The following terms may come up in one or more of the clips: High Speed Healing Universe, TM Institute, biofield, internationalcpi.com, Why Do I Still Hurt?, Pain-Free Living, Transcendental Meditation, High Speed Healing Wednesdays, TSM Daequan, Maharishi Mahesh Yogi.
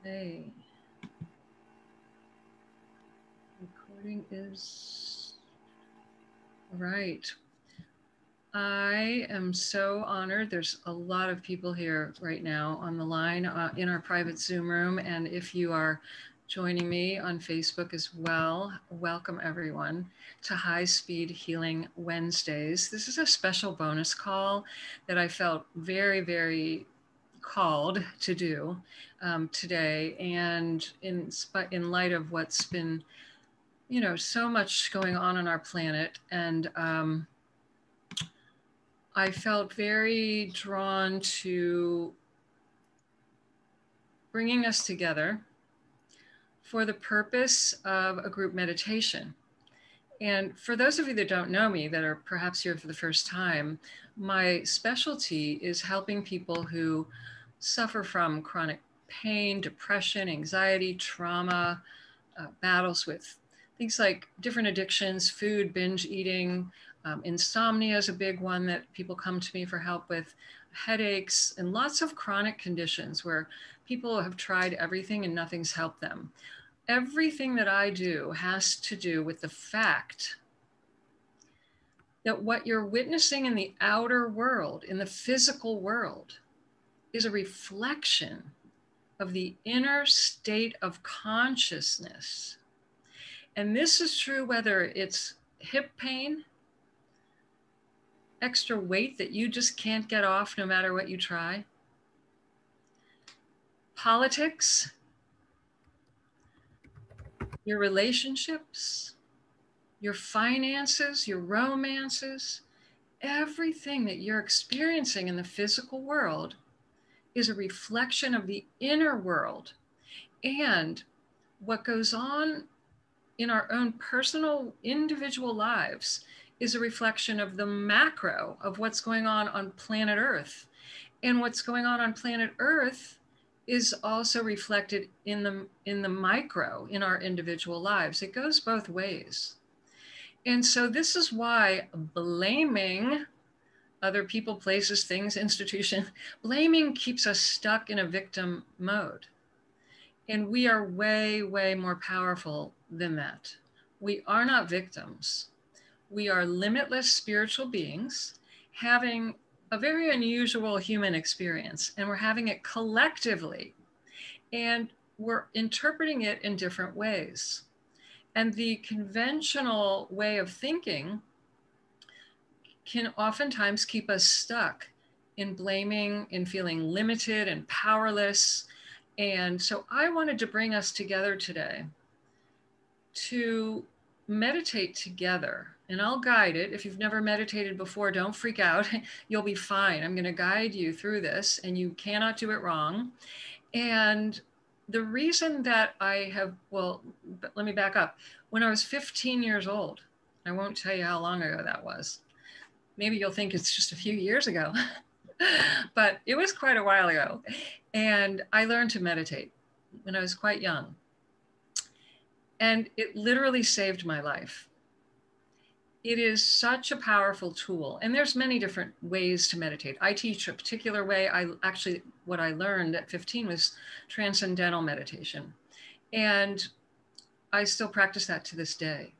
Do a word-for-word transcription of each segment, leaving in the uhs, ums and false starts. Okay. Recording is all right. I am so honored. There's a lot of people here right now on the line uh, in our private Zoom room. And if you are joining me on Facebook as well, welcome everyone to High Speed Healing Wednesdays. This is a special bonus call that I felt very, very called to do um, today. And in, in light of what's been, you know, so much going on on our planet, and um, I felt very drawn to bringing us together for the purpose of a group meditation. And for those of you that don't know me, that are perhaps here for the first time, my specialty is helping people who suffer from chronic pain, depression, anxiety, trauma, uh, battles with things like different addictions, food, binge eating. Um, insomnia is a big one that people come to me for help with, headaches, and lots of chronic conditions where people have tried everything and nothing's helped them. Everything that I do has to do with the fact that what you're witnessing in the outer world, in the physical world, is a reflection of the inner state of consciousness. And this is true whether it's hip pain, extra weight that you just can't get off no matter what you try, politics, your relationships, your finances, your romances, everything that you're experiencing in the physical world is a reflection of the inner world. And what goes on in our own personal, individual lives is a reflection of the macro of what's going on on planet Earth. And what's going on on planet Earth is also reflected in the, in the micro, in our individual lives. It goes both ways. And so this is why blaming other people, places, things, institution, blaming keeps us stuck in a victim mode. And we are way, way more powerful than that. We are not victims. We are limitless spiritual beings having a very unusual human experience, and we're having it collectively, and we're interpreting it in different ways. And the conventional way of thinking can oftentimes keep us stuck in blaming, in feeling limited and powerless. And so I wanted to bring us together today to meditate together. And I'll guide it. If you've never meditated before, don't freak out. You'll be fine. I'm going to guide you through this, and you cannot do it wrong. And the reason that I have, well, let me back up. When I was fifteen years old, I won't tell you how long ago that was. Maybe you'll think it's just a few years ago, but it was quite a while ago. And I learned to meditate when I was quite young. And it literally saved my life. It is such a powerful tool. And there's many different ways to meditate. I teach a particular way. I actually, what I learned at fifteen was transcendental meditation. And I still practice that to this day.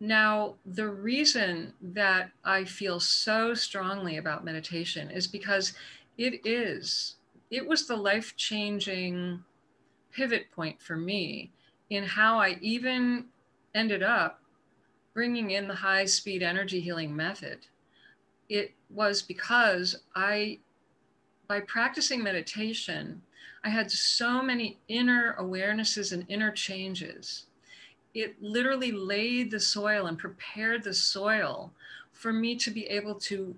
Now, the reason that I feel so strongly about meditation is because it is, it was the life-changing pivot point for me in how I even ended up bringing in the high speed energy healing method. It was because I, by practicing meditation, I had so many inner awarenesses and inner changes. It literally laid the soil and prepared the soil for me to be able to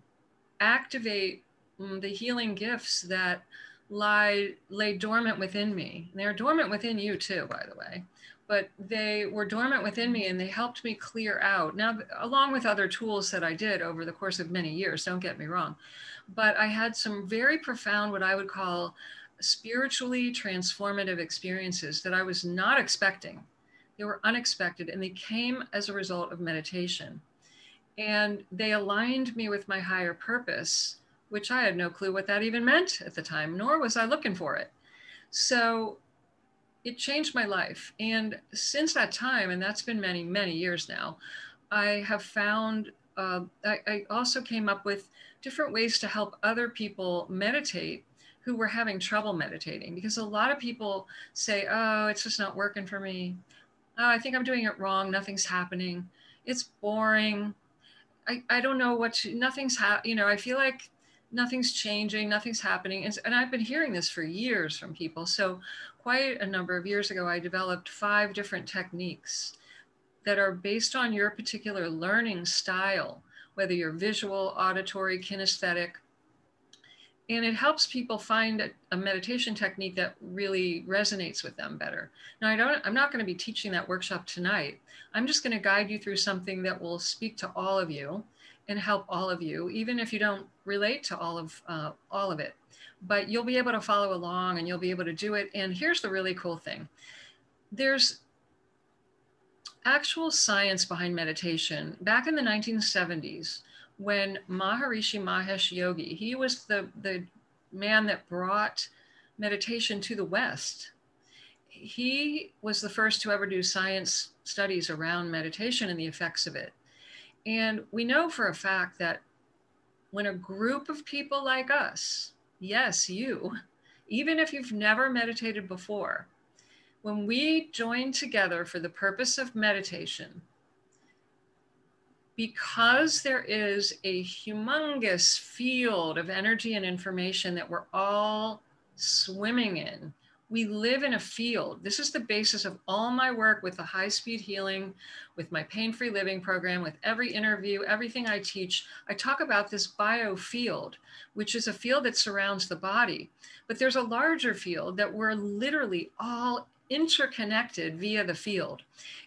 activate the healing gifts that lie, lay dormant within me. And they're dormant within you too, by the way. But they were dormant within me, and they helped me clear out. Now, along with other tools that I did over the course of many years, don't get me wrong, but I had some very profound, what I would call spiritually transformative experiences that I was not expecting. They were unexpected, and they came as a result of meditation. And they aligned me with my higher purpose, which I had no clue what that even meant at the time, nor was I looking for it. So it changed my life. And since that time, and that's been many, many years now, I have found, uh, I, I also came up with different ways to help other people meditate who were having trouble meditating, because a lot of people say, oh, it's just not working for me. Oh, I think I'm doing it wrong. Nothing's happening. It's boring. I, I don't know what to, nothing's happening. You know, I feel like nothing's changing, nothing's happening. And, and I've been hearing this for years from people. So quite a number of years ago, I developed five different techniques that are based on your particular learning style, whether you're visual, auditory, kinesthetic. And it helps people find a, a meditation technique that really resonates with them better. Now, I don't, I'm not going to be teaching that workshop tonight. I'm just going to guide you through something that will speak to all of you and help all of you, even if you don't relate to all of, uh, all of it. But you'll be able to follow along and you'll be able to do it. And here's the really cool thing. There's actual science behind meditation. Back in the nineteen seventies, when Maharishi Mahesh Yogi, he was the, the man that brought meditation to the West. He was the first to ever do science studies around meditation and the effects of it. And we know for a fact that when a group of people like us, yes, you, even if you've never meditated before, when we join together for the purpose of meditation, because there is a humongous field of energy and information that we're all swimming in. We live in a field. This is the basis of all my work with the High Speed Healing, with my Pain-Free Living program, with every interview, everything I teach. I talk about this biofield, which is a field that surrounds the body. But there's a larger field that we're literally all interconnected via the field.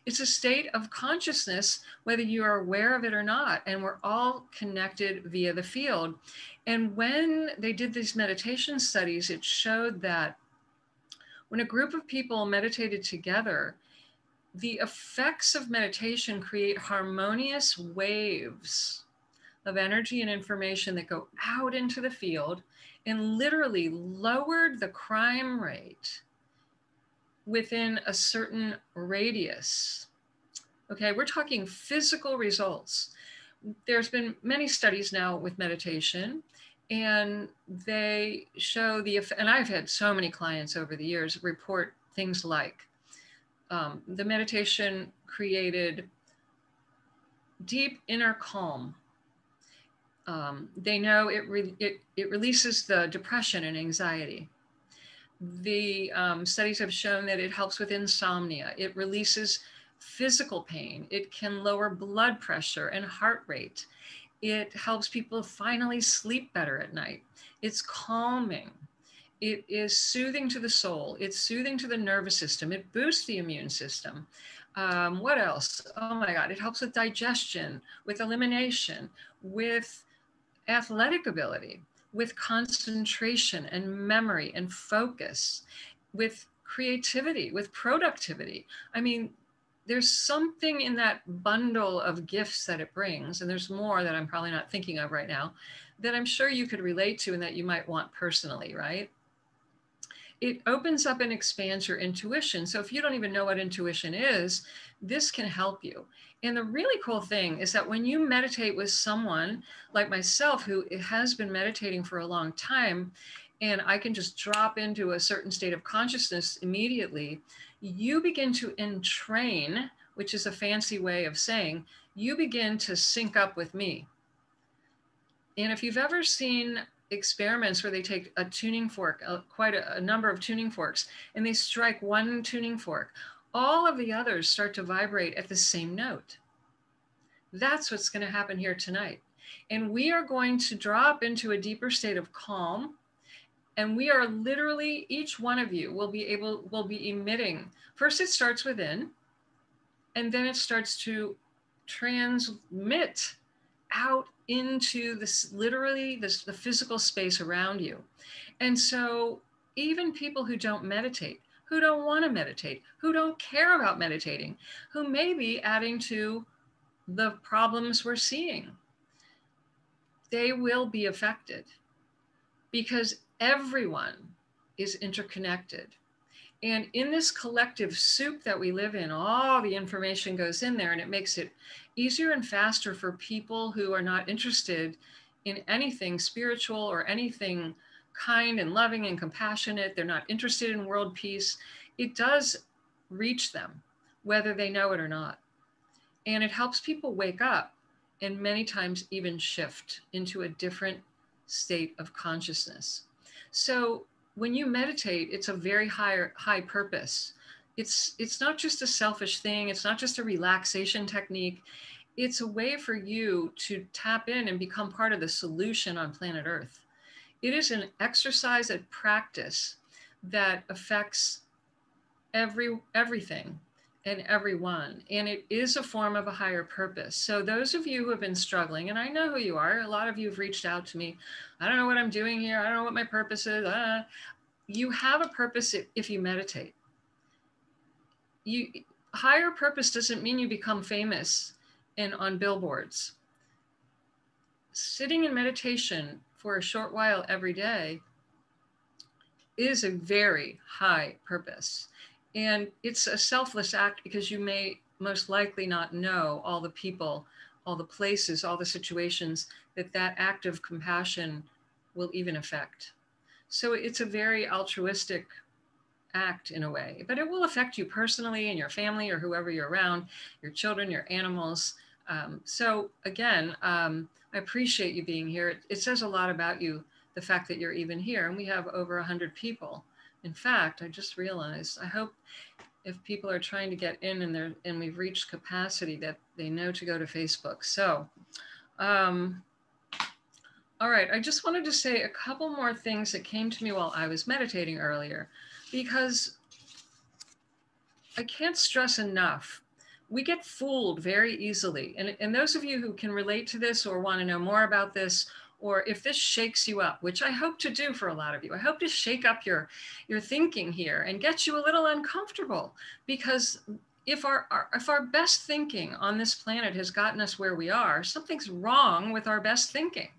It's a state of consciousness, whether you are aware of it or not, and we're all connected via the field. And when they did these meditation studies, it showed that when a group of people meditated together, the effects of meditation create harmonious waves of energy and information that go out into the field and literally lowered the crime rate within a certain radius. Okay, we're talking physical results. There's been many studies now with meditation, and they show the, and I've had so many clients over the years report things like, um, the meditation created deep inner calm. Um, they know it, re it, it releases the depression and anxiety. The um, studies have shown that it helps with insomnia. It releases physical pain. It can lower blood pressure and heart rate. It helps people finally sleep better at night. It's calming. It is soothing to the soul. It's soothing to the nervous system. It boosts the immune system. Um, what else? Oh my God, it helps with digestion, with elimination, with athletic ability, with concentration and memory and focus, with creativity, with productivity. I mean, there's something in that bundle of gifts that it brings, and there's more that I'm probably not thinking of right now, that I'm sure you could relate to and that you might want personally, right? It opens up and expands your intuition. So if you don't even know what intuition is, this can help you. And the really cool thing is that when you meditate with someone like myself, who has been meditating for a long time, and I can just drop into a certain state of consciousness immediately, you begin to entrain, which is a fancy way of saying, you begin to sync up with me. And if you've ever seen experiments where they take a tuning fork, a, quite a, a number of tuning forks, and they strike one tuning fork, all of the others start to vibrate at the same note. That's what's going to happen here tonight. And we are going to drop into a deeper state of calm. And we are literally, each one of you will be able, will be emitting. First, it starts within, and then it starts to transmit out into this, literally this, the physical space around you. And so even people who don't meditate, who don't want to meditate, who don't care about meditating, who may be adding to the problems we're seeing, they will be affected because everyone is interconnected. And in this collective soup that we live in, all the information goes in there, and it makes it easier and faster for people who are not interested in anything spiritual or anything kind and loving and compassionate. They're not interested in world peace. It does reach them, whether they know it or not. And it helps people wake up and many times even shift into a different state of consciousness. So when you meditate, it's a very high, high purpose. It's, it's not just a selfish thing. It's not just a relaxation technique. It's a way for you to tap in and become part of the solution on planet Earth. It is an exercise and practice that affects every, everything and everyone. And it is a form of a higher purpose. So those of you who have been struggling, and I know who you are, a lot of you have reached out to me. I don't know what I'm doing here. I don't know what my purpose is. Uh, you have a purpose if you meditate. You, higher purpose doesn't mean you become famous and on billboards. Sitting in meditation for a short while every day is a very high purpose. And it's a selfless act because you may most likely not know all the people, all the places, all the situations that that act of compassion will even affect. So it's a very altruistic act in a way, but it will affect you personally and your family or whoever you're around, your children, your animals. Um, so again, um, I appreciate you being here. It, it says a lot about you, the fact that you're even here. And we have over one hundred people. In fact, I just realized, I hope if people are trying to get in and, they're, and we've reached capacity, that they know to go to Facebook. So, um, all right, I just wanted to say a couple more things that came to me while I was meditating earlier, because I can't stress enough. We get fooled very easily. And, and those of you who can relate to this or want to know more about this, or if this shakes you up, which I hope to do for a lot of you, I hope to shake up your, your thinking here and get you a little uncomfortable, because if our, our, if our best thinking on this planet has gotten us where we are, something's wrong with our best thinking,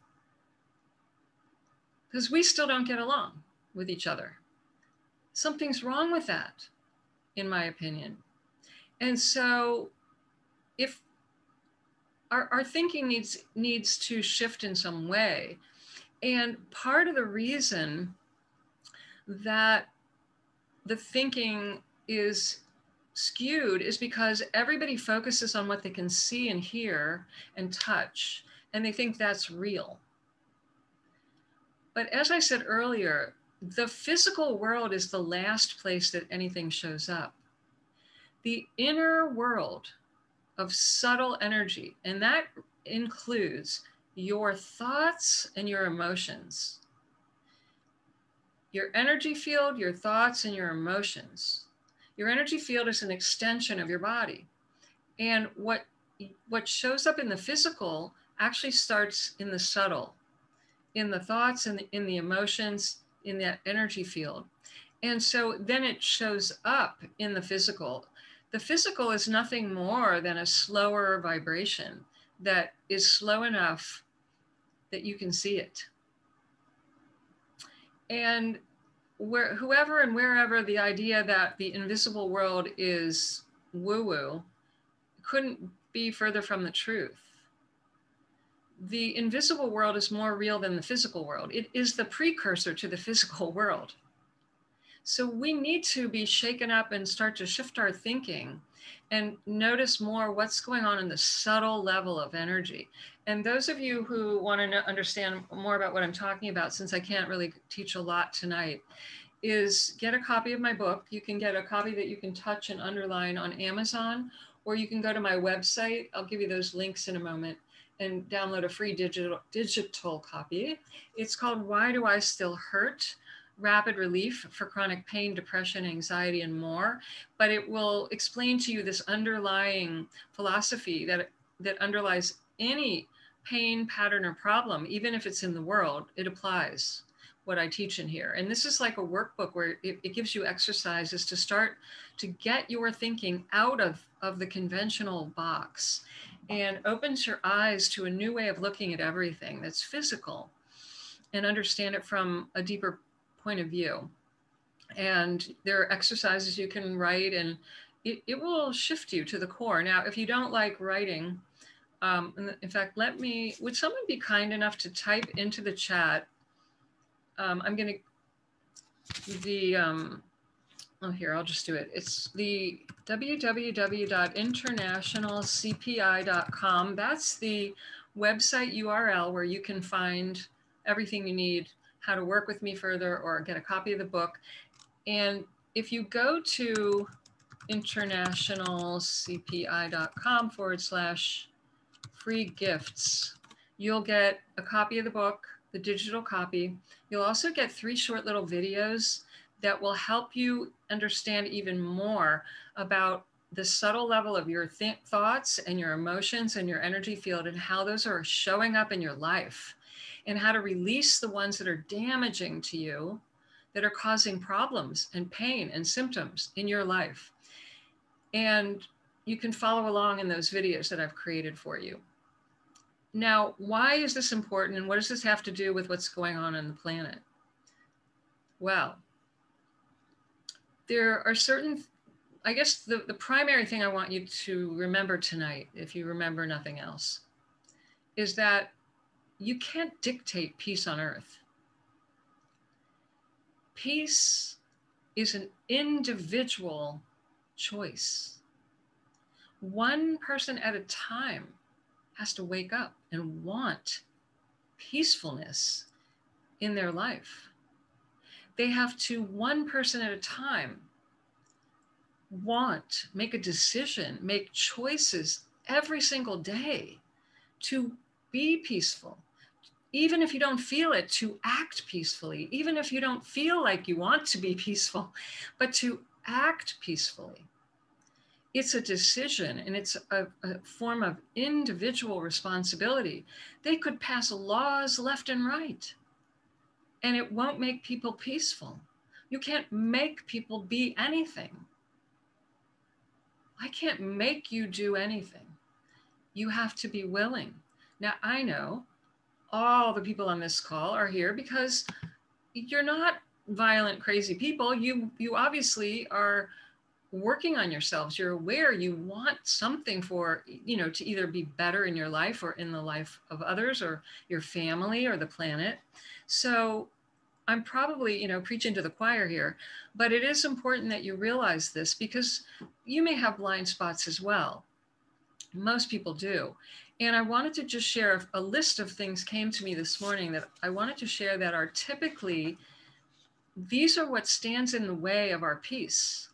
because we still don't get along with each other. Something's wrong with that, in my opinion. And so if Our, our thinking needs, needs to shift in some way. And part of the reason that the thinking is skewed is because everybody focuses on what they can see and hear and touch, and they think that's real. But as I said earlier, the physical world is the last place that anything shows up. The inner world of subtle energy, and that includes your thoughts and your emotions. Your energy field, your thoughts and your emotions. Your energy field is an extension of your body. And what, what shows up in the physical actually starts in the subtle, in the thoughts and in the emotions, in that energy field. And so then it shows up in the physical. The physical is nothing more than a slower vibration that is slow enough that you can see it. And where, whoever and wherever the idea that the invisible world is woo-woo couldn't be further from the truth. The invisible world is more real than the physical world. It is the precursor to the physical world. So we need to be shaken up and start to shift our thinking and notice more what's going on in the subtle level of energy. And those of you who want to understand more about what I'm talking about, since I can't really teach a lot tonight, is get a copy of my book. You can get a copy that you can touch and underline on Amazon, or you can go to my website. I'll give you those links in a moment, and download a free digital, digital copy. It's called Why Do I Still Hurt? Rapid Relief for Chronic Pain, Depression, Anxiety, and More. But it will explain to you this underlying philosophy that, that underlies any pain pattern or problem, even if it's in the world, it applies what I teach in here. And this is like a workbook where it, it gives you exercises to start to get your thinking out of, of the conventional box, and opens your eyes to a new way of looking at everything that's physical and understand it from a deeper point of view. And there are exercises you can write, and it, it will shift you to the core. Now, if you don't like writing, um, in fact, let me, would someone be kind enough to type into the chat? Um, I'm going to, the, um, oh, here, I'll just do it. It's the w w w dot international c p i dot com. That's the website U R L where you can find everything you need, how to work with me further or get a copy of the book. And if you go to internationalcpi.com forward slash free gifts, you'll get a copy of the book, the digital copy. You'll also get three short little videos that will help you understand even more about the subtle level of your th- thoughts and your emotions and your energy field and how those are showing up in your life, and how to release the ones that are damaging to you, that are causing problems and pain and symptoms in your life. And you can follow along in those videos that I've created for you. Now, why is this important, and what does this have to do with what's going on on the planet? Well, there are certain, I guess the, the primary thing I want you to remember tonight, if you remember nothing else, is that you can't dictate peace on earth. Peace is an individual choice. One person at a time has to wake up and want peacefulness in their life. They have to, one person at a time, want, make a decision, make choices every single day to be peaceful. Even if you don't feel it, to act peacefully, even if you don't feel like you want to be peaceful, but to act peacefully. It's a decision, and it's a, a form of individual responsibility. They could pass laws left and right, and it won't make people peaceful. You can't make people be anything. I can't make you do anything. You have to be willing. Now, I know all the people on this call are here because you're not violent, crazy people. You, you obviously are working on yourselves. You're aware you want something for, you know, to either be better in your life or in the life of others or your family or the planet. So I'm probably, you know, preaching to the choir here, but it is important that you realize this, because you may have blind spots as well. Most people do. And I wanted to just share a list of things came to me this morning that I wanted to share that are typically, these are what stands in the way of our peace.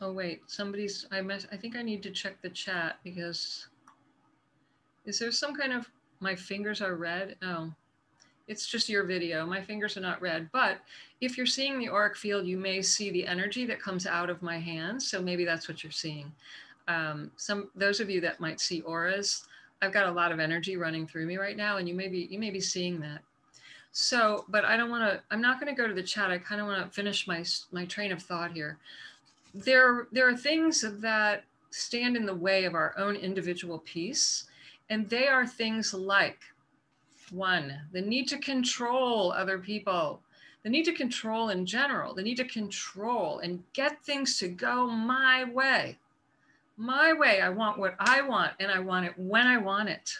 Oh wait, somebody's, I mess, I think I need to check the chat, because is there some kind of, my fingers are red? Oh, it's just your video. My fingers are not red, but if you're seeing the auric field, you may see the energy that comes out of my hands. So maybe that's what you're seeing. Um, some, those of you that might see auras, I've got a lot of energy running through me right now, and you may be, you may be seeing that. So, but I don't want to, I'm not going to go to the chat. I kind of want to finish my, my train of thought here. There, there are things that stand in the way of our own individual peace, and they are things like, one, the need to control other people, the need to control in general, the need to control and get things to go my way. My way, I want what I want, and I want it when I want it.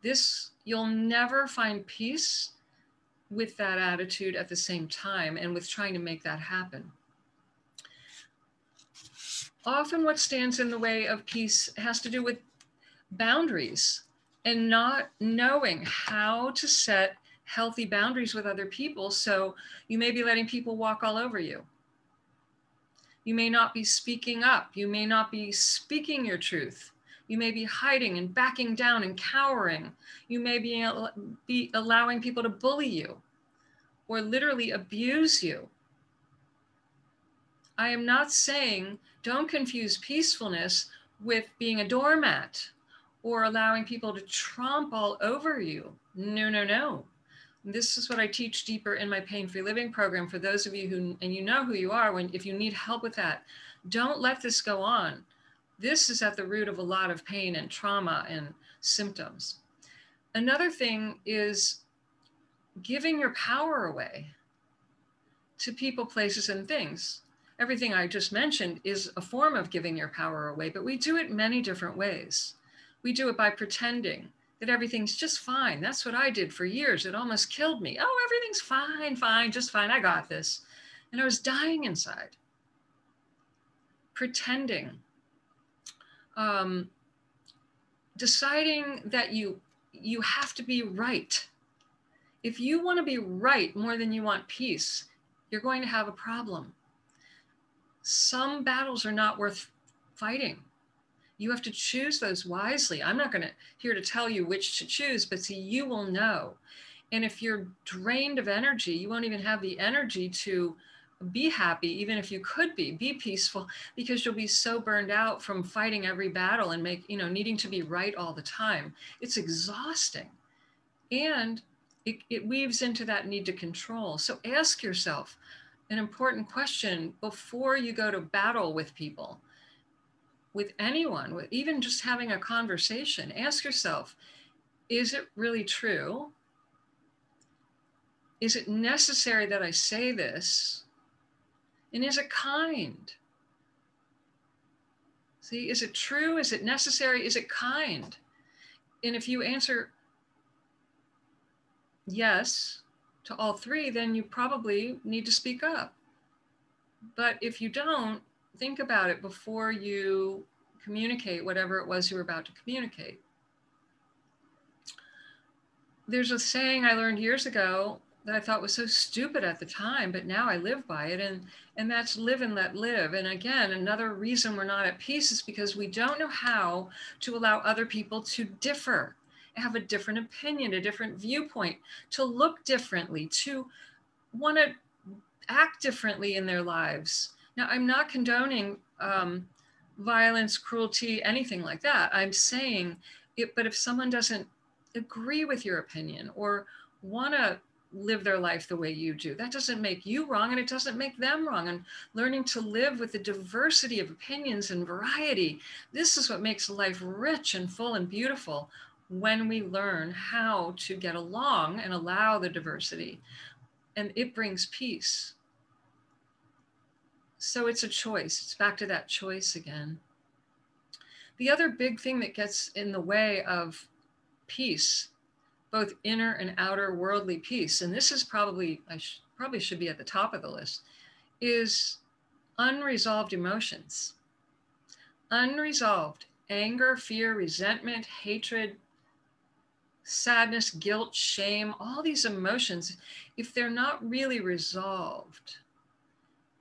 This, you'll never find peace with that attitude at the same time and with trying to make that happen. Often what stands in the way of peace has to do with boundaries and not knowing how to set healthy boundaries with other people. So you may be letting people walk all over you. You may not be speaking up. You may not be speaking your truth. You may be hiding and backing down and cowering. You may be, be allowing people to bully you or literally abuse you. I am not saying don't confuse peacefulness with being a doormat or allowing people to tromp all over you. No, no, no. This is what I teach deeper in my Pain-Free Living program. For those of you who, and you know who you are, when if you need help with that, don't let this go on. This is at the root of a lot of pain and trauma and symptoms. Another thing is giving your power away to people, places, and things. Everything I just mentioned is a form of giving your power away, but we do it many different ways. We do it by pretending that everything's just fine. That's what I did for years. It almost killed me. Oh, everything's fine, fine, just fine. I got this. And I was dying inside. Pretending. Um, deciding that you, you have to be right. If you want to be right more than you want peace, you're going to have a problem. Some battles are not worth fighting. You have to choose those wisely. I'm not going to here to tell you which to choose, but see, you will know. And if you're drained of energy, you won't even have the energy to be happy, even if you could be, be peaceful, because you'll be so burned out from fighting every battle and make, you know, needing to be right all the time. It's exhausting. And it, it weaves into that need to control. So ask yourself an important question before you go to battle with people. With anyone, with even just having a conversation, ask yourself, is it really true? Is it necessary that I say this? And is it kind? See, is it true? Is it necessary? Is it kind? And if you answer yes to all three, then you probably need to speak up. But if you don't, think about it before you communicate whatever it was you were about to communicate. There's a saying I learned years ago that I thought was so stupid at the time, but now I live by it, and, and that's live and let live. And again, another reason we're not at peace is because we don't know how to allow other people to differ, have a different opinion, a different viewpoint, to look differently, to want to act differently in their lives. Now, I'm not condoning um, violence, cruelty, anything like that. I'm saying it, but if someone doesn't agree with your opinion or want to live their life the way you do, that doesn't make you wrong, and it doesn't make them wrong. And learning to live with the diversity of opinions and variety, this is what makes life rich and full and beautiful, when we learn how to get along and allow the diversity. And it brings peace. So it's a choice. It's back to that choice again. The other big thing that gets in the way of peace, both inner and outer worldly peace, and this is probably, I sh- probably should be at the top of the list, is unresolved emotions. Unresolved anger, fear, resentment, hatred, sadness, guilt, shame, all these emotions, if they're not really resolved,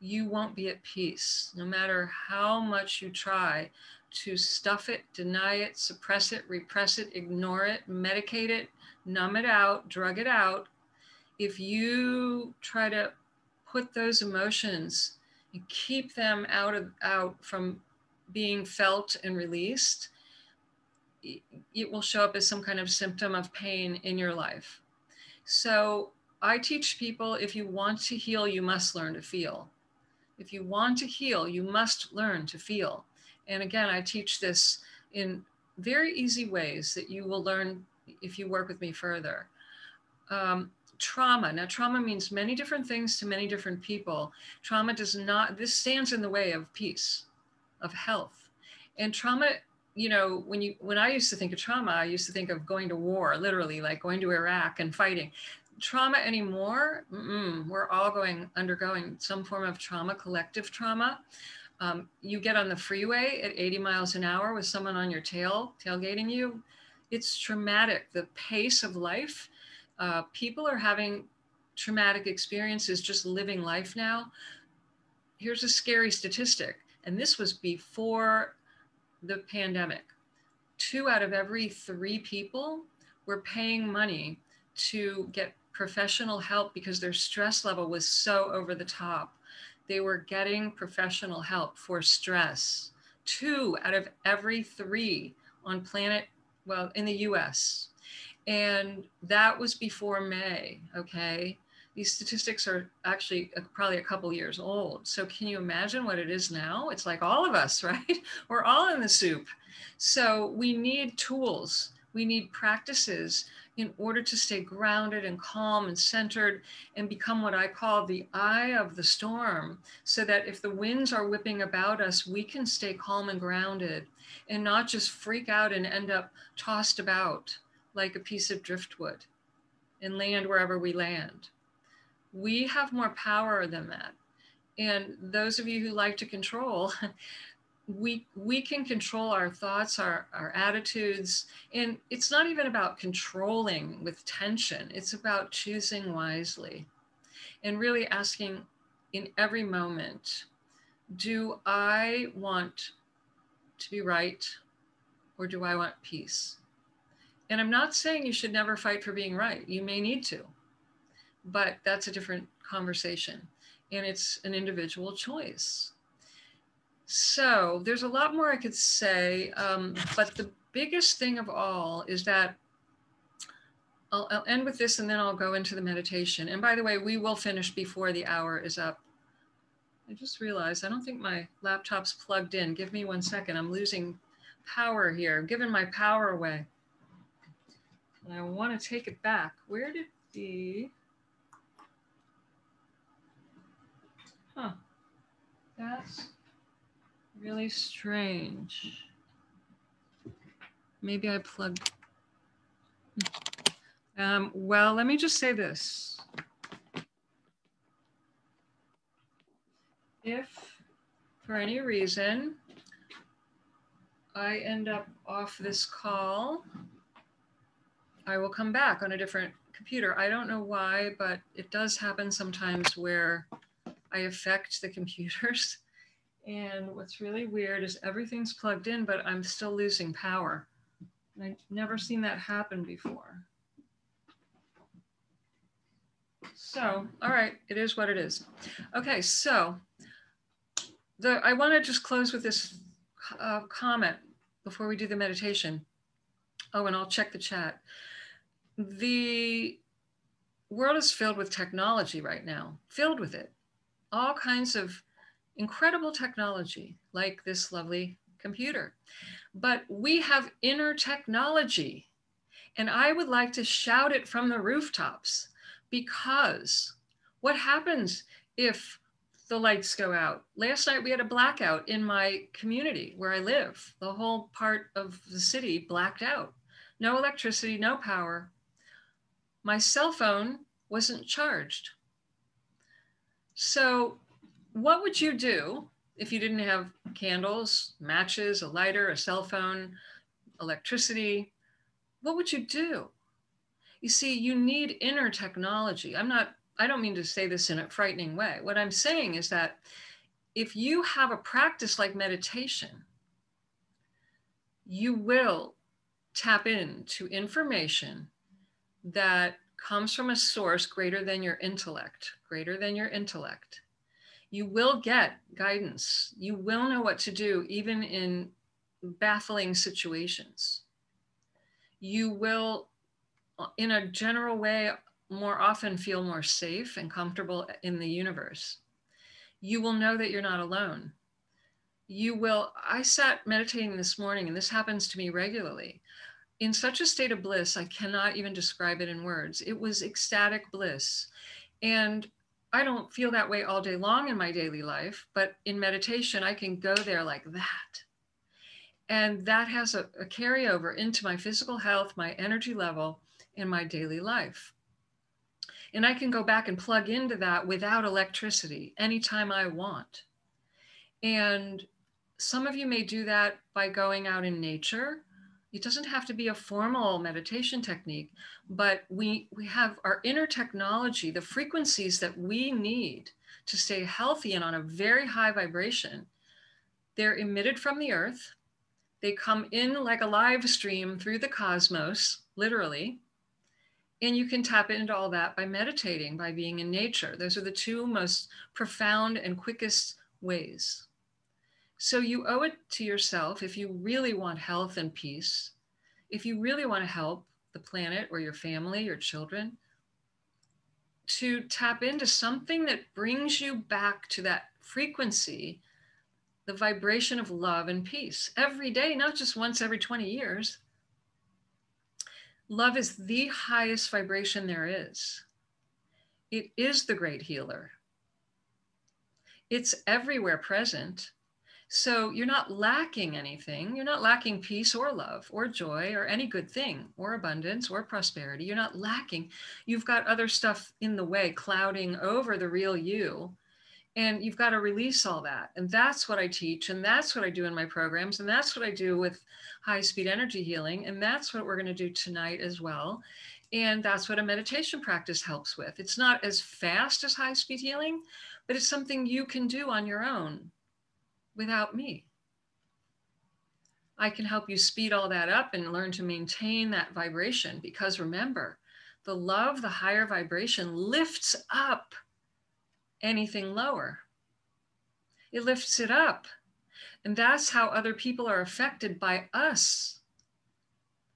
you won't be at peace, no matter how much you try to stuff it, deny it, suppress it, repress it, ignore it, medicate it, numb it out, drug it out. If you try to put those emotions and keep them out of out from being felt and released, it will show up as some kind of symptom of pain in your life. So I teach people, if you want to heal, you must learn to feel. If you want to heal, you must learn to feel. And again, I teach this in very easy ways that you will learn if you work with me further. Um, trauma. Now, trauma means many different things to many different people. Trauma does not, this stands in the way of peace, of health. And trauma, you know, when you, when I used to think of trauma, I used to think of going to war, literally, like going to Iraq and fighting. Trauma anymore, mm-mm. We're all going, undergoing some form of trauma, collective trauma. Um, you get on the freeway at eighty miles an hour with someone on your tail, tailgating you. It's traumatic, the pace of life. Uh, people are having traumatic experiences just living life now. Here's a scary statistic, and this was before the pandemic. Two out of every three people were paying money to get professional help because their stress level was so over the top. They were getting professional help for stress. Two out of every three on planet, well, in the U S. And that was before May, okay? These statistics are actually probably a couple years old. So can you imagine what it is now? It's like all of us, right? We're all in the soup. So we need tools. We need practices in order to stay grounded and calm and centered and become what I call the eye of the storm, so that if the winds are whipping about us, we can stay calm and grounded and not just freak out and end up tossed about like a piece of driftwood and land wherever we land. We have more power than that. And those of you who like to control, we we can control our thoughts, our, our attitudes. And it's not even about controlling with tension. It's about choosing wisely and really asking in every moment, do I want to be right or do I want peace? And I'm not saying you should never fight for being right. You may need to, but that's a different conversation. And it's an individual choice. So there's a lot more I could say, um, but the biggest thing of all is that I'll, I'll end with this and then I'll go into the meditation. And by the way, we will finish before the hour is up. I just realized I don't think my laptop's plugged in. Give me one second. I'm losing power here. I'm giving my power away. And I want to take it back. Where did the... Huh, that's really strange. Maybe I plugged. Um, well, let me just say this. If for any reason I end up off this call, I will come back on a different computer. I don't know why, but it does happen sometimes where I affect the computers. And what's really weird is everything's plugged in, but I'm still losing power. And I've never seen that happen before. So, all right, it is what it is. Okay, so the, I want to just close with this uh, comment before we do the meditation. Oh, and I'll check the chat. The world is filled with technology right now, filled with it. All kinds of incredible technology, like this lovely computer. But we have inner technology. And I would like to shout it from the rooftops, because what happens if the lights go out? Last night we had a blackout in my community where I live. The whole part of the city blacked out. No electricity, no power. My cell phone wasn't charged. So what would you do if you didn't have candles, matches, a lighter, a cell phone, electricity? What would you do? You see, you need inner technology. I'm not, I don't mean to say this in a frightening way. What I'm saying is that if you have a practice like meditation, you will tap into information that comes from a source greater than your intellect, greater than your intellect. You will get guidance. You will know what to do, even in baffling situations. You will, in a general way, more often feel more safe and comfortable in the universe. You will know that you're not alone. You will, I sat meditating this morning, and this happens to me regularly, in such a state of bliss, I cannot even describe it in words. It was ecstatic bliss. And I don't feel that way all day long in my daily life, but in meditation, I can go there like that. And that has a, a carryover into my physical health, my energy level, and my daily life. And I can go back and plug into that without electricity anytime I want. And some of you may do that by going out in nature. It doesn't have to be a formal meditation technique, but we, we have our inner technology, the frequencies that we need to stay healthy and on a very high vibration. They're emitted from the earth. They come in like a live stream through the cosmos, literally. And you can tap into all that by meditating, by being in nature. Those are the two most profound and quickest ways. So you owe it to yourself, if you really want health and peace, if you really want to help the planet or your family, your children, to tap into something that brings you back to that frequency, the vibration of love and peace every day, not just once every twenty years. Love is the highest vibration there is. It is the great healer. It's everywhere present. So you're not lacking anything. You're not lacking peace or love or joy or any good thing or abundance or prosperity. You're not lacking. You've got other stuff in the way clouding over the real you. And you've got to release all that. And that's what I teach. And that's what I do in my programs. And that's what I do with high speed energy healing. And that's what we're going to do tonight as well. And that's what a meditation practice helps with. It's not as fast as high speed healing, but it's something you can do on your own. Without me, I can help you speed all that up and learn to maintain that vibration. Because remember, the love, the higher vibration lifts up anything lower. It lifts it up. And that's how other people are affected by us.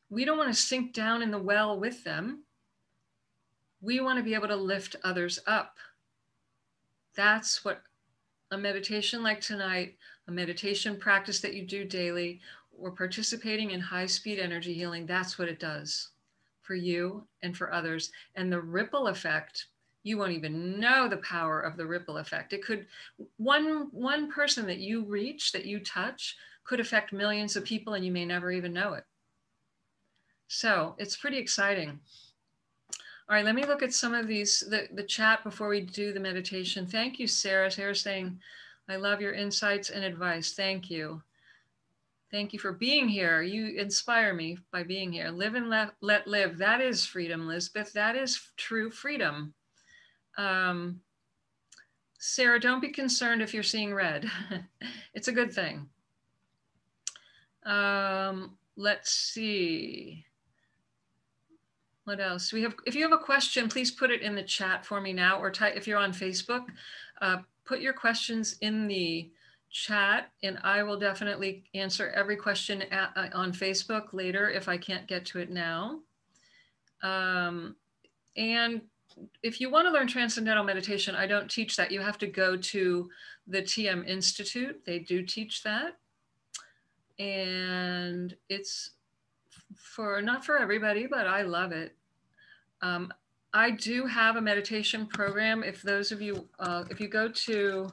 We don't want to sink down in the well with them. We want to be able to lift others up. That's what a meditation like tonight, a meditation practice that you do daily, or participating in high-speed energy healing, that's what it does for you and for others. And the ripple effect, you won't even know the power of the ripple effect. It could, one, one person that you reach, that you touch, could affect millions of people and you may never even know it. So it's pretty exciting. All right, let me look at some of these, the, the chat before we do the meditation. Thank you, Sarah. Sarah's saying, I love your insights and advice. Thank you. Thank you for being here. You inspire me by being here. Live and let, let live. That is freedom, Lisbeth. That is true freedom. Um, Sarah, don't be concerned if you're seeing red. It's a good thing. Um, let's see. What else? We have, if you have a question, please put it in the chat for me now, or type, if you're on Facebook, uh, put your questions in the chat and I will definitely answer every question at, uh, on Facebook later if I can't get to it now. Um, and if you want to learn Transcendental Meditation, I don't teach that. You have to go to the T M Institute. They do teach that. And it's for, not for everybody, but I love it. Um, I do have a meditation program. If those of you, uh, if you go to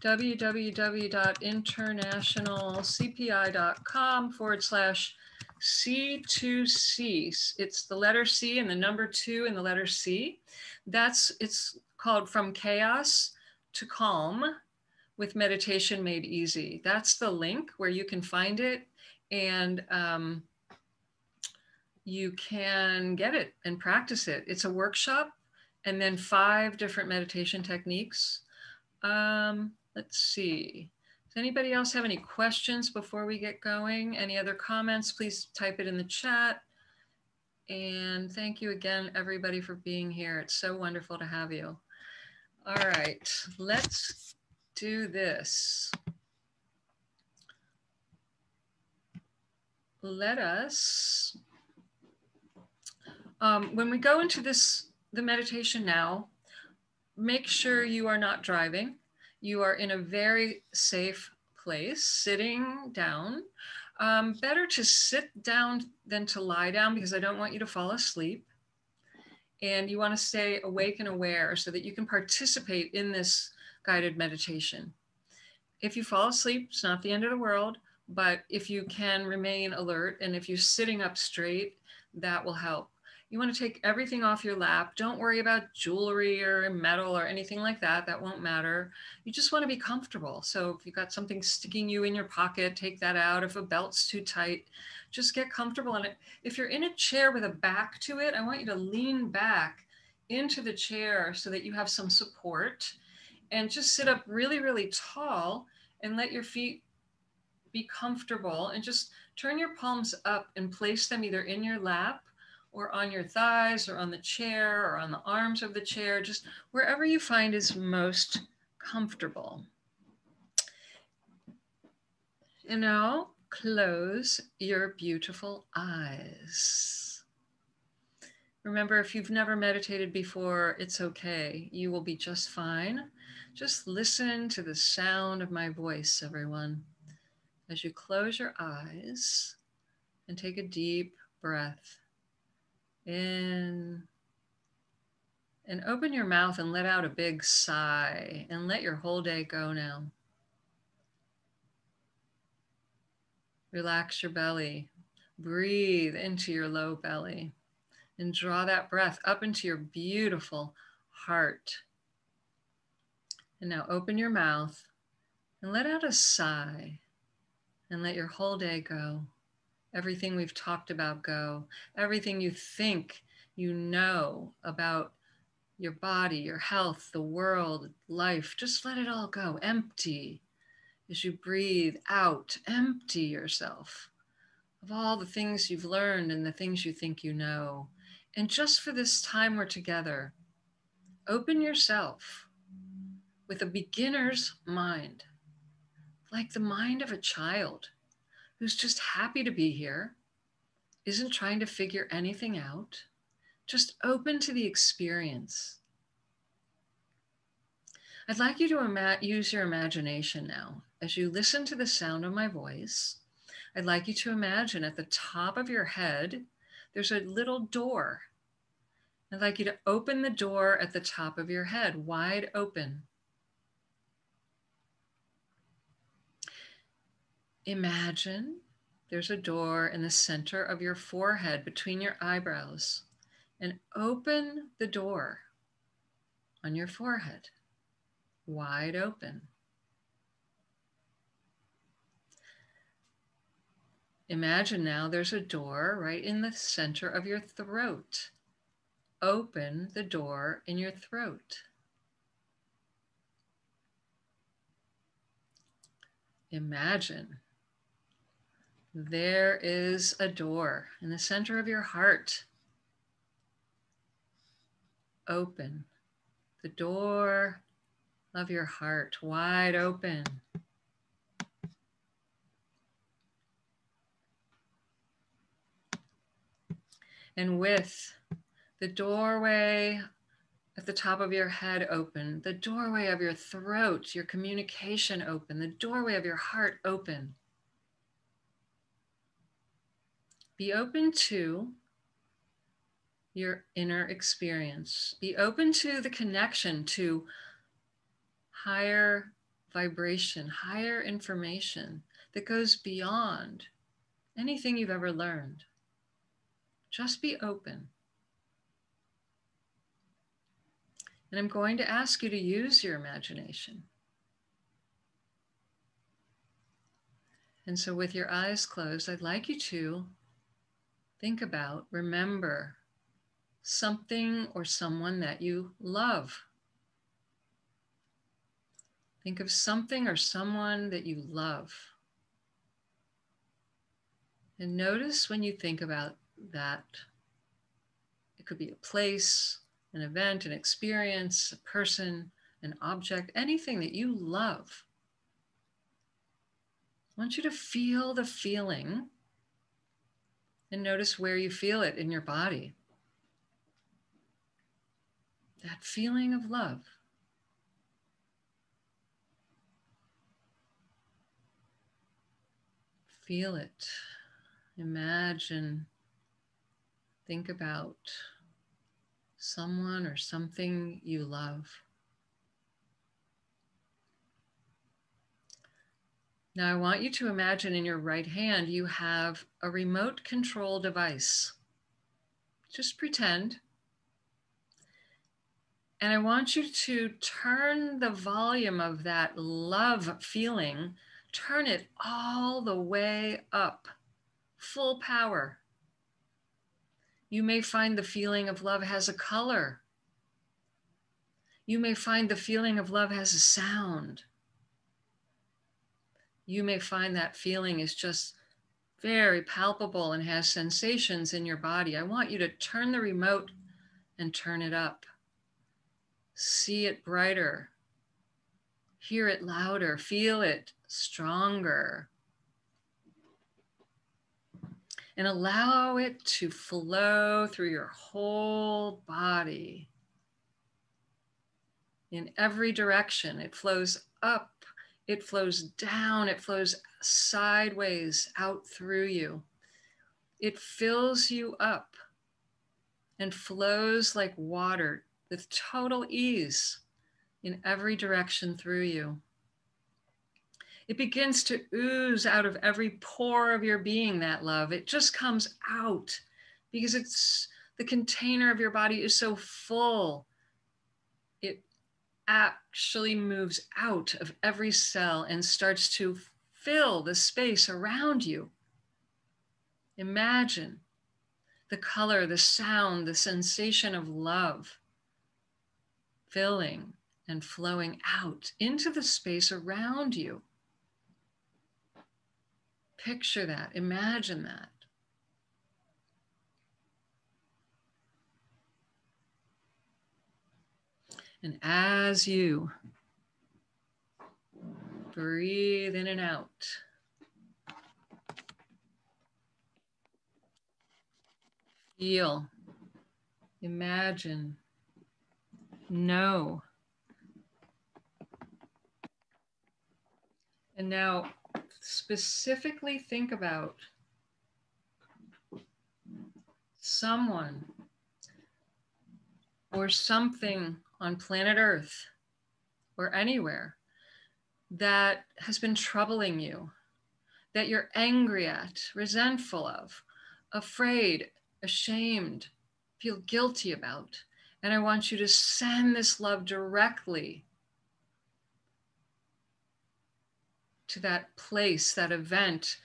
w w w dot international c p i dot com forward slash C two C, it's the letter C and the number two and the letter C. That's, it's called From Chaos to Calm with Meditation Made Easy. That's the link where you can find it. And, um, you can get it and practice it. It's a workshop and then five different meditation techniques. Um, let's see. Does anybody else have any questions before we get going? Any other comments? Please type it in the chat. And thank you again, everybody, for being here. It's so wonderful to have you. All right, let's do this. Let us... Um, when we go into this, the meditation now, make sure you are not driving. You are in a very safe place, sitting down. Um, better to sit down than to lie down because I don't want you to fall asleep. And you want to stay awake and aware so that you can participate in this guided meditation. If you fall asleep, it's not the end of the world, but if you can remain alert and if you're sitting up straight, that will help. You want to take everything off your lap. Don't worry about jewelry or metal or anything like that. That won't matter. You just want to be comfortable. So if you've got something sticking you in your pocket, take that out. If a belt's too tight, just get comfortable in it. If you're in a chair with a back to it, I want you to lean back into the chair so that you have some support and just sit up really, really tall and let your feet be comfortable and just turn your palms up and place them either in your lap or on your thighs, or on the chair, or on the arms of the chair, just wherever you find is most comfortable. And now close your beautiful eyes. Remember, if you've never meditated before, it's okay. You will be just fine. Just listen to the sound of my voice, everyone, as you close your eyes and take a deep breath in, and open your mouth and let out a big sigh and let your whole day go now. Relax your belly, breathe into your low belly and draw that breath up into your beautiful heart. And now open your mouth and let out a sigh and let your whole day go. Everything we've talked about go. Everything you think you know about your body, your health, the world, life, just let it all go. Empty as you breathe out, empty yourself of all the things you've learned and the things you think you know. And just for this time we're together, open yourself with a beginner's mind, like the mind of a child who's just happy to be here, isn't trying to figure anything out, just open to the experience. I'd like you to ima- use your imagination now. As you listen to the sound of my voice, I'd like you to imagine at the top of your head, there's a little door. I'd like you to open the door at the top of your head, wide open. Imagine there's a door in the center of your forehead between your eyebrows, and open the door on your forehead, wide open. Imagine now there's a door right in the center of your throat. Open the door in your throat. Imagine there is a door in the center of your heart. Open the door of your heart, wide open. And with the doorway at the top of your head open, the doorway of your throat, your communication open, the doorway of your heart open. Be open to your inner experience. Be open to the connection to higher vibration, higher information that goes beyond anything you've ever learned. Just be open. And I'm going to ask you to use your imagination. And so with your eyes closed, I'd like you to think about, remember something or someone that you love. Think of something or someone that you love. And notice when you think about that, it could be a place, an event, an experience, a person, an object, anything that you love. I want you to feel the feeling and notice where you feel it in your body. That feeling of love. Feel it. Imagine. Think about someone or something you love. Now I want you to imagine in your right hand you have a remote control device. Just pretend. And I want you to turn the volume of that love feeling, turn it all the way up, full power. You may find the feeling of love has a color. You may find the feeling of love has a sound. You may find that feeling is just very palpable and has sensations in your body. I want you to turn the remote and turn it up. See it brighter. Hear it louder. Feel it stronger. And allow it to flow through your whole body. In every direction, it flows up, it flows down, it flows sideways out through you. It fills you up and flows like water with total ease in every direction through you. It begins to ooze out of every pore of your being, that love. It just comes out because it's the container of your body is so full. It actually moves out of every cell and starts to fill the space around you. Imagine the color, the sound, the sensation of love filling and flowing out into the space around you. Picture that, imagine that. And as you breathe in and out, feel, imagine, know. And now specifically think about someone or something on planet Earth or anywhere that has been troubling you, that you're angry at, resentful of, afraid, ashamed, feel guilty about. And I want you to send this love directly to that place, that event,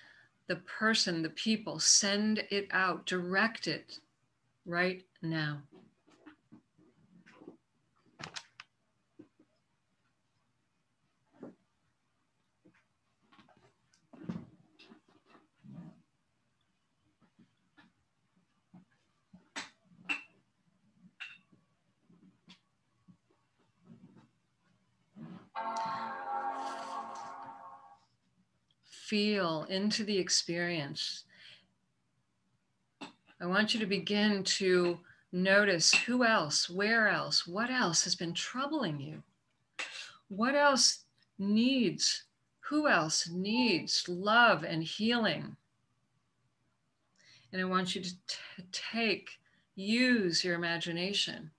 the person, the people. Send it out, direct it right now. Feel into the experience. I want you to begin to notice who else, where else, what else has been troubling you? What else needs, who else needs love and healing? And I want you to t- take, use your imagination.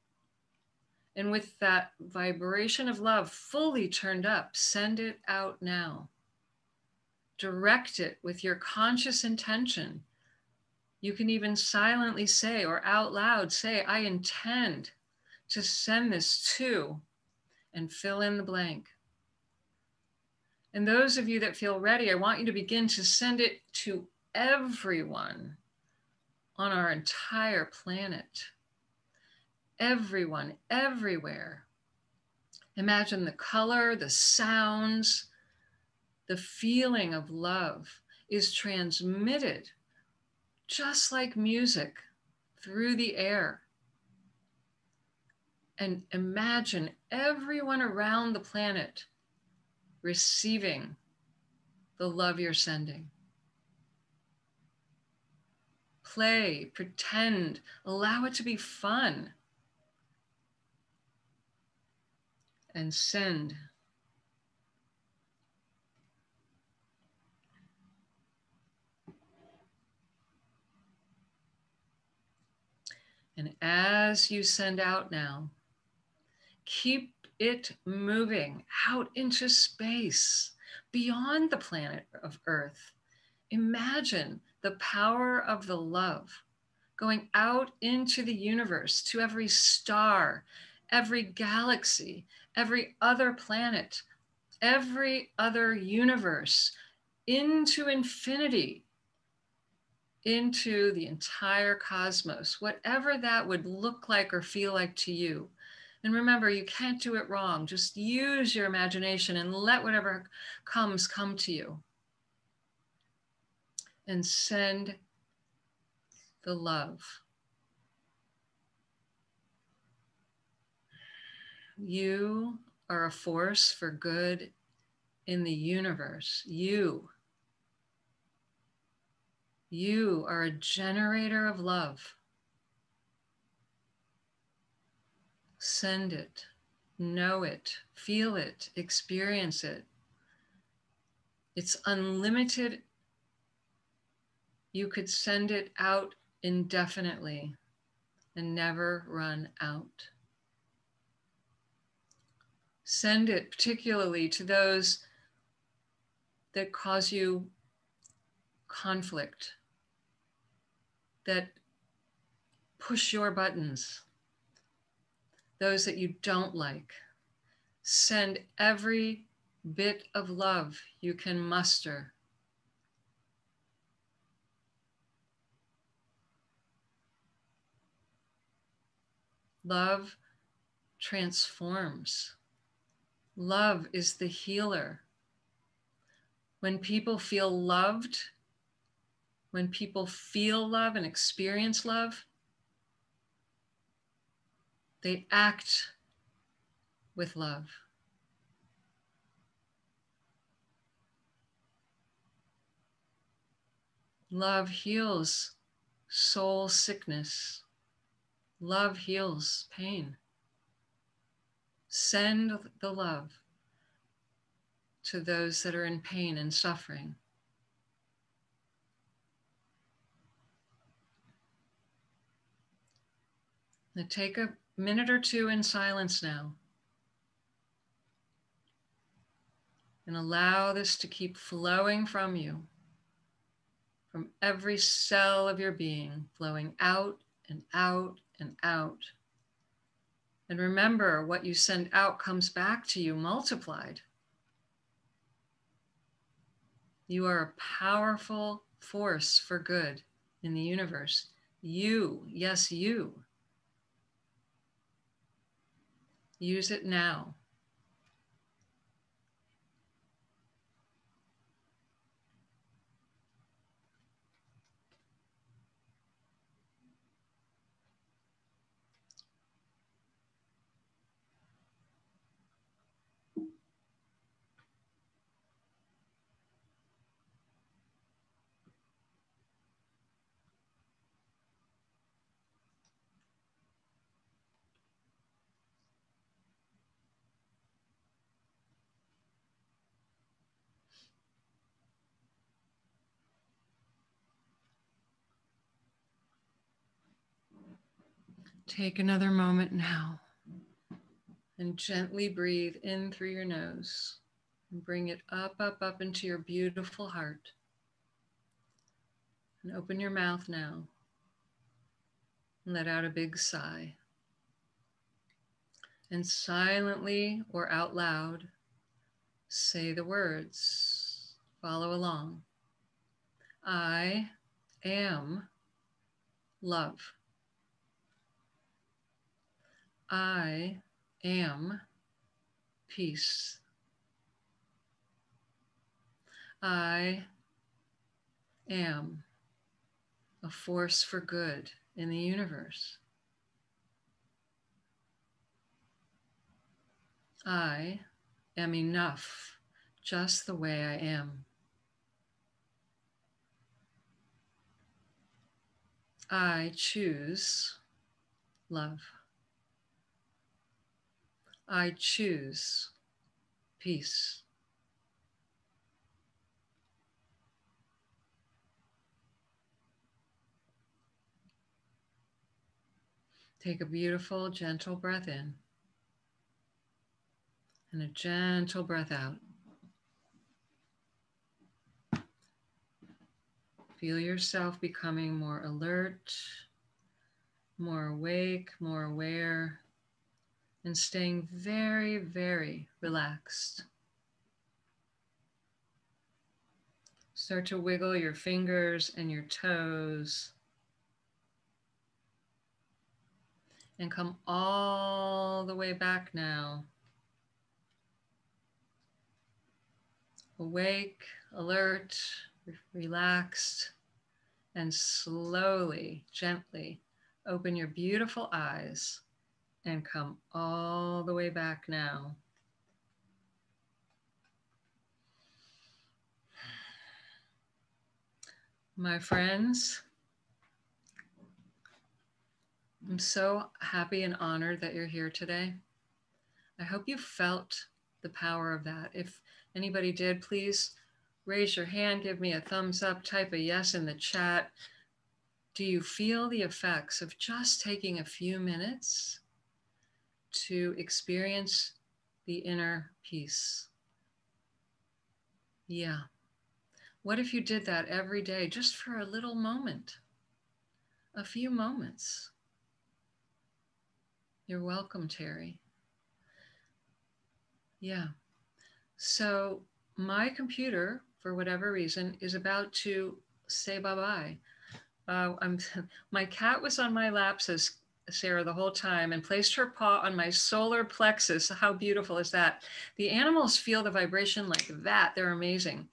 And with that vibration of love fully turned up, send it out now. Direct it with your conscious intention. You can even silently say or out loud say, I intend to send this to, and fill in the blank. And those of you that feel ready, I want you to begin to send it to everyone on our entire planet. Everyone, everywhere. Imagine the color, the sounds, the feeling of love is transmitted just like music through the air. And imagine everyone around the planet receiving the love you're sending. Play, pretend, allow it to be fun. And send. And as you send out now, keep it moving out into space beyond the planet of Earth. Imagine the power of the love going out into the universe, to every star, every galaxy, every other planet, every other universe, into infinity, into the entire cosmos, whatever that would look like or feel like to you. And remember, you can't do it wrong. Just use your imagination and let whatever comes come to you. And send the love. You are a force for good in the universe. You. You are a generator of love. Send it, know it, feel it, experience it. It's unlimited. You could send it out indefinitely and never run out. Send it particularly to those that cause you conflict, that push your buttons, those that you don't like. Send every bit of love you can muster. Love transforms. Love is the healer. When people feel loved, when people feel love and experience love, they act with love. Love heals soul sickness. Love heals pain. Send the love to those that are in pain and suffering. Now take a minute or two in silence now and allow this to keep flowing from you, from every cell of your being, flowing out and out and out. And remember, what you send out comes back to you multiplied. You are a powerful force for good in the universe. You, yes, you. Use it now. Take another moment now and gently breathe in through your nose and bring it up, up, up into your beautiful heart. And open your mouth now and let out a big sigh. And silently or out loud, say the words. Follow along. I am love. I am peace. I am a force for good in the universe. I am enough just the way I am. I choose love. I choose peace. Take a beautiful, gentle breath in and a gentle breath out. Feel yourself becoming more alert, more awake, more aware, and staying very, very relaxed. Start to wiggle your fingers and your toes and come all the way back now. Awake, alert, relaxed, and slowly, gently open your beautiful eyes and come all the way back now. My friends, I'm so happy and honored that you're here today. I hope you felt the power of that. If anybody did, please raise your hand, give me a thumbs up, type a yes in the chat. do you feel the effects of just taking a few minutes to experience the inner peace? Yeah. What if you did that every day, just for a little moment, a few moments? You're welcome, Terry. Yeah. So my computer, for whatever reason, is about to say bye-bye. Uh, I'm, my cat was on my lap, says Sarah, the whole time, and placed her paw on my solar plexus. How beautiful is that? The animals feel the vibration like that. They're amazing.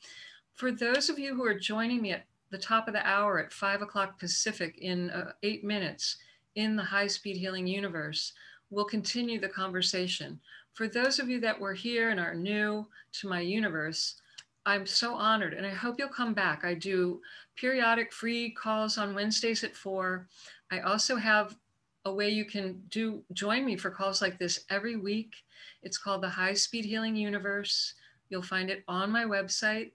For those of you who are joining me at the top of the hour at five o'clock Pacific in uh, eight minutes in the High Speed Healing Universe, we'll continue the conversation. For those of you that were here and are new to my universe, I'm so honored, and I hope you'll come back. I do periodic free calls on Wednesdays at four. I also have a way you can do join me for calls like this every week. It's called the High Speed Healing Universe. You'll find it on my website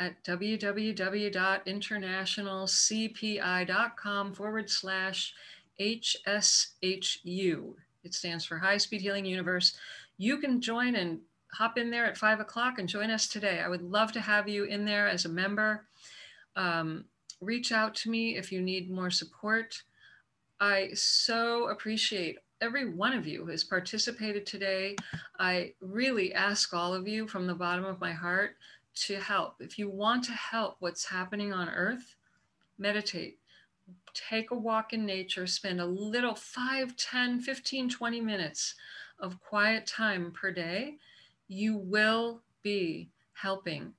at w w w dot international c p i dot com forward slash H S H U. It stands for High Speed Healing Universe. You can join and hop in there at five o'clock and join us today. I would love to have you in there as a member. Um, reach out to me if you need more support. I so appreciate every one of you who has participated today. I really ask all of you from the bottom of my heart to help. If you want to help what's happening on Earth, meditate. Take a walk in nature, spend a little five, ten, fifteen, twenty minutes of quiet time per day. You will be helping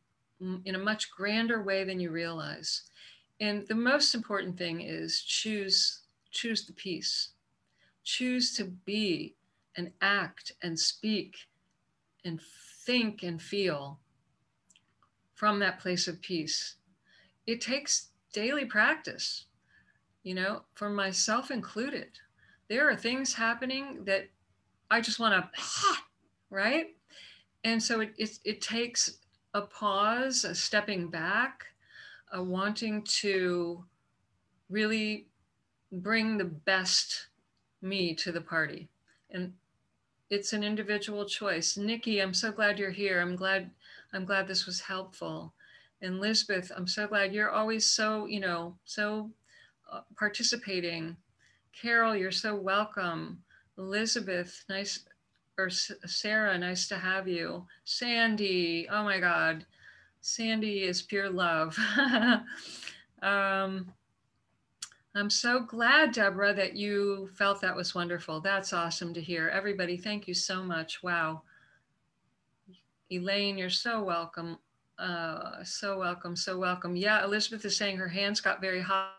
in a much grander way than you realize. And the most important thing is choose, choose the peace. Choose to be and act and speak and think and feel from that place of peace. It takes daily practice. You know, for myself included, there are things happening that I just want to, right? And so it, it, it takes a pause, a stepping back, a wanting to really bring the best me to the party. And it's an individual choice. Nikki, I'm so glad you're here. I'm glad, I'm glad this was helpful. And Lisbeth, I'm so glad you're always so, you know, so participating. Carol, you're so welcome. Elizabeth, nice, or Sarah, nice to have you. Sandy, oh my God. Sandy is pure love. um, I'm so glad, Deborah, that you felt that was wonderful. That's awesome to hear. Everybody, thank you so much. Wow. Elaine, you're so welcome. Uh, so welcome, so welcome. Yeah, Elizabeth is saying her hands got very hot.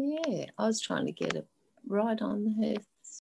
Yeah, I was trying to get it right on her